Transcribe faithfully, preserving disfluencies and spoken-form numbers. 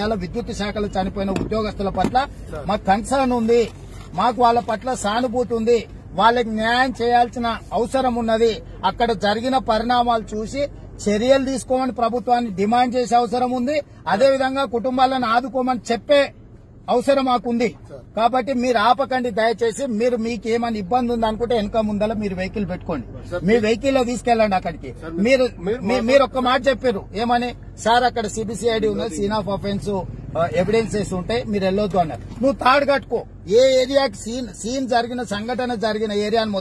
ఇయాల విద్యుత్ శాఖలో చనిపోయిన ఉద్యోగస్తుల పట్ల మాకు కన్సర్న్ ఉంది, మాకు వాళ్ళ పట్ల సానుభూతి ఉంది, వాళ్ళకి న్యాయం చేయాల్సిన అవసరం ఉన్నది. అక్కడ జరిగిన పరిణామాలు చూసి చర్యలు తీసుకోమని ప్రభుత్వాన్ని డిమాండ్ చేసే అవసరం ఉంది. అదేవిధంగా కుటుంబాలను ఆదుకోమని చెప్పే అవసరం మాకుంది. కాబట్టి మీరు ఆపకండి దయచేసి. మీరు మీకేమైనా ఇబ్బంది ఉందనుకుంటే వెనక ముందర మీరు వెహికల్ పెట్టుకోండి, మీ వెహికల్ లో తీసుకెళ్ళండి అక్కడికి. మీరు మీరు ఒక్క మాట చెప్పారు ఏమని, సార్ అక్కడ సిబిసిఐడి ఉన్నది, సీన్ ఆఫ్ అఫెన్స్ ఎవిడెన్సెస్ ఉంటాయి, మీరు వెళ్ళొద్దు అన్నారు. నువ్వు తాడు కట్టుకో, ఏ ఏరియాకి సీన్ సీన్ జరిగిన సంఘటన జరిగిన ఏరియాను